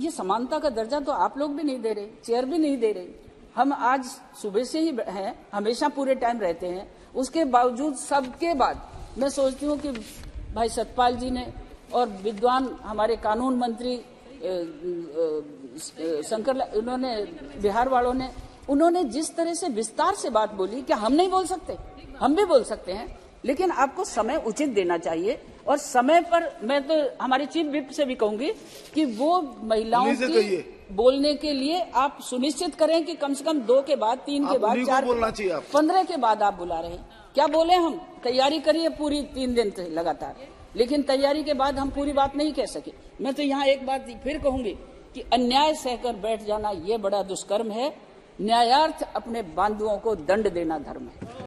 ये समानता का दर्जा तो आप लोग भी नहीं दे रहे, चेयर भी नहीं दे रहे। हम आज सुबह से ही हैं, हमेशा पूरे टाइम रहते हैं, उसके बावजूद सबके बाद मैं सोचती हूँ कि भाई सतपाल जी ने और विद्वान हमारे कानून मंत्री शंकर उन्होंने बिहार वालों ने उन्होंने जिस तरह से विस्तार से बात बोली, क्या हम नहीं बोल सकते? हम भी बोल सकते हैं, लेकिन आपको समय उचित देना चाहिए। और समय पर मैं तो हमारे चीफ विप से भी कहूंगी कि वो महिलाओं की बोलने के लिए आप सुनिश्चित करें कि कम से कम 2 के बाद 3 के बाद 4 15 के बाद आप बुला रहे हैं। क्या बोले हम? तैयारी करिए पूरी 3 दिन लगातार, लेकिन तैयारी के बाद हम पूरी बात नहीं कह सके। मैं तो यहाँ एक बात फिर कहूंगी कि अन्याय सहकर बैठ जाना ये बड़ा दुष्कर्म है। न्यायार्थ अपने बांधुओं को दंड देना धर्म है।